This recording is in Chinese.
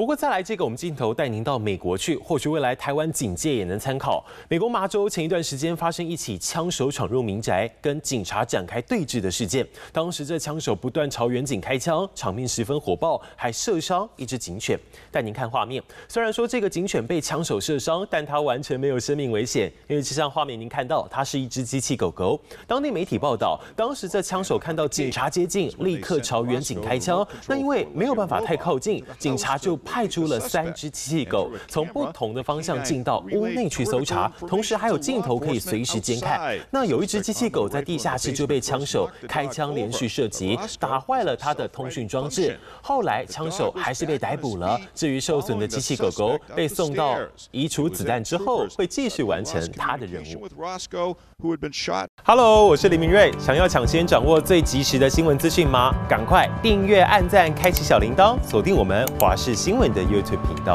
不过再来这个，我们镜头带您到美国去，或许未来台湾警戒也能参考。美国麻州前一段时间发生一起枪手闯入民宅，跟警察展开对峙的事件。当时这枪手不断朝远警开枪，场面十分火爆，还射伤一只警犬。带您看画面，虽然说这个警犬被枪手射伤，但它完全没有生命危险，因为这张画面您看到，它是一只机器狗狗。当地媒体报道，当时这枪手看到警察接近，立刻朝远警开枪。那因为没有办法太靠近，警察就派出了3只机器狗，从不同的方向进到屋内去搜查，同时还有镜头可以随时监看。那有一只机器狗在地下室就被枪手开枪连续射击，打坏了它的通讯装置。后来枪手还是被逮捕了。至于受损的机器狗狗被送到移除子弹之后，会继续完成它的任务。Hello， 我是林明瑞，想要抢先掌握最及时的新闻资讯吗？赶快订阅、按赞、开启小铃铛，锁定我们华视新闻的 YouTube 频道。